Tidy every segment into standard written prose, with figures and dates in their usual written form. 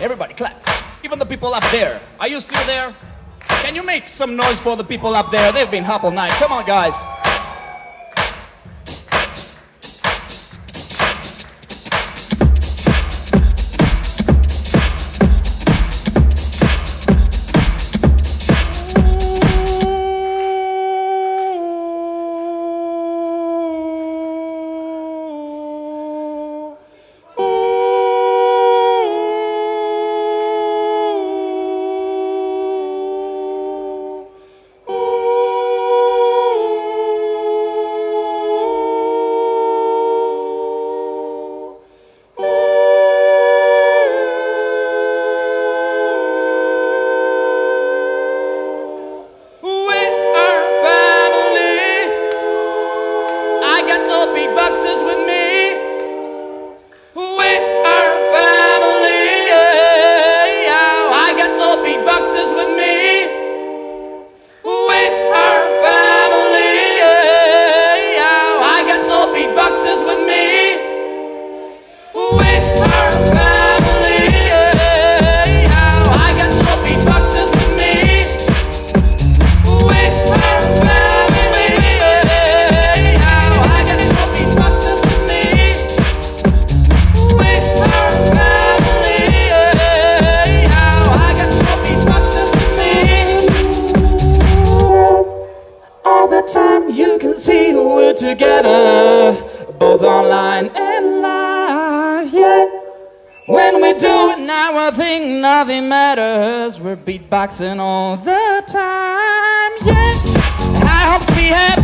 Everybody clap. Even the people up there. Are you still there? Can you make some noise for the people up there? They've been up all night. Come on, guys. Boxing all the time, yeah. I hope to be happy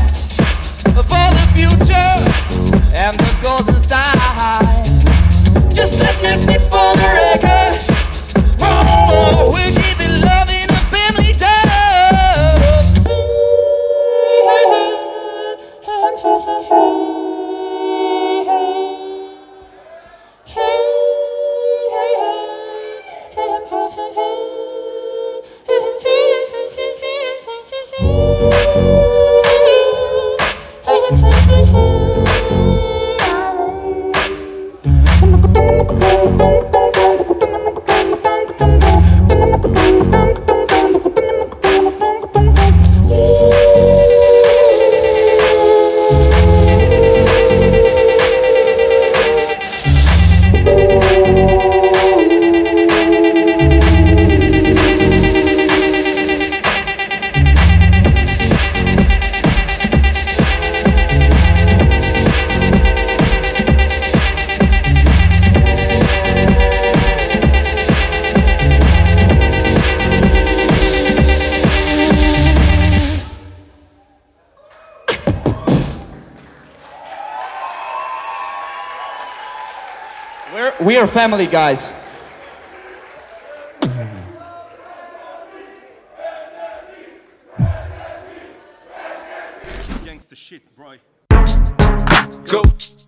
for the future and the goals inside. Just let me sleep for the record. Oh, we'll give it love in a family dove. We are family, guys. Gangsta shit, bro. Go.